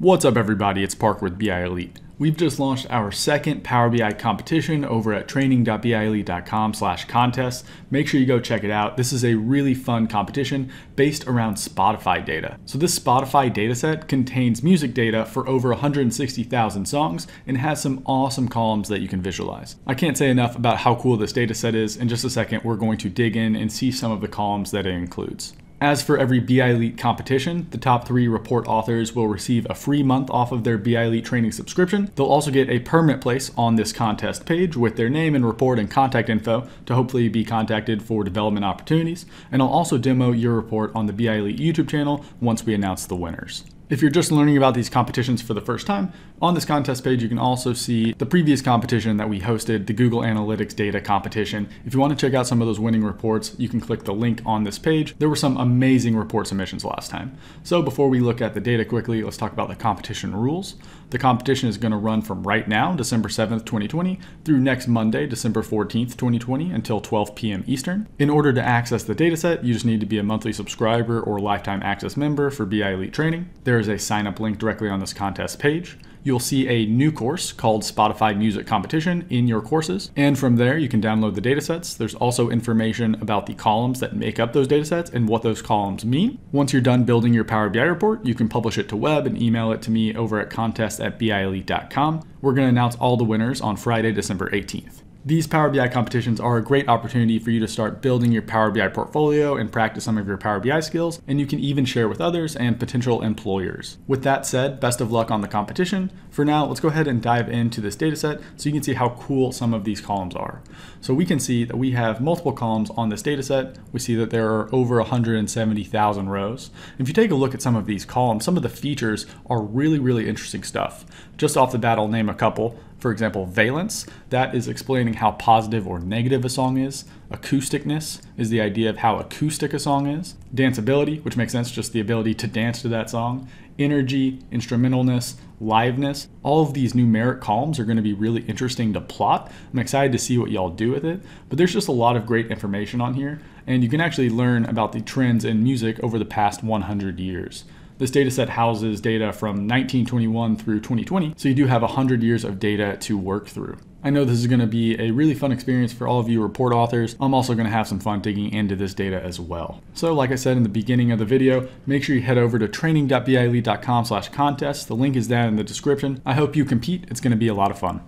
What's up everybody, it's Parker with BI Elite. We've just launched our second Power BI competition over at training.bielite.com/contest. Make sure you go check it out. This is a really fun competition based around Spotify data. So this Spotify dataset contains music data for over 160,000 songs and has some awesome columns that you can visualize. I can't say enough about how cool this dataset is. In just a second, we're going to dig in and see some of the columns that it includes. As for every BI Elite competition, the top 3 report authors will receive a free month off of their BI Elite training subscription. They'll also get a permanent place on this contest page with their name and report and contact info to hopefully be contacted for development opportunities. And I'll also demo your report on the BI Elite YouTube channel once we announce the winners. If you're just learning about these competitions for the first time, on this contest page, you can also see the previous competition that we hosted, the Google Analytics data competition. If you want to check out some of those winning reports, you can click the link on this page. There were some amazing report submissions last time. So before we look at the data quickly, let's talk about the competition rules. The competition is going to run from right now, December 7th, 2020, through next Monday, December 14th, 2020, until 12 p.m. Eastern. In order to access the dataset, you just need to be a monthly subscriber or lifetime access member for BI Elite training. There is a sign-up link directly on this contest page. You'll see a new course called Spotify Music Competition in your courses. And from there, you can download the datasets. There's also information about the columns that make up those datasets and what those columns mean. Once you're done building your Power BI report, you can publish it to web and email it to me over at contest@bielite.com. We're going to announce all the winners on Friday, December 18th. These Power BI competitions are a great opportunity for you to start building your Power BI portfolio and practice some of your Power BI skills, and you can even share with others and potential employers. With that said, best of luck on the competition. For now, let's go ahead and dive into this dataset so you can see how cool some of these columns are. So we can see that we have multiple columns on this dataset. We see that there are over 170,000 rows. If you take a look at some of these columns, some of the features are really interesting stuff. Just off the bat, I'll name a couple. For example, valence, that is explaining how positive or negative a song is. Acousticness is the idea of how acoustic a song is. Danceability, which makes sense, just the ability to dance to that song. Energy, instrumentalness, liveness. All of these numeric columns are going to be really interesting to plot. I'm excited to see what y'all do with it, but there's just a lot of great information on here, and you can actually learn about the trends in music over the past 100 years. This dataset houses data from 1921 through 2020, so you do have 100 years of data to work through. I know this is going to be a really fun experience for all of you report authors. I'm also going to have some fun digging into this data as well. So like I said in the beginning of the video, make sure you head over to training.bielite.com/contest. The link is down in the description. I hope you compete. It's going to be a lot of fun.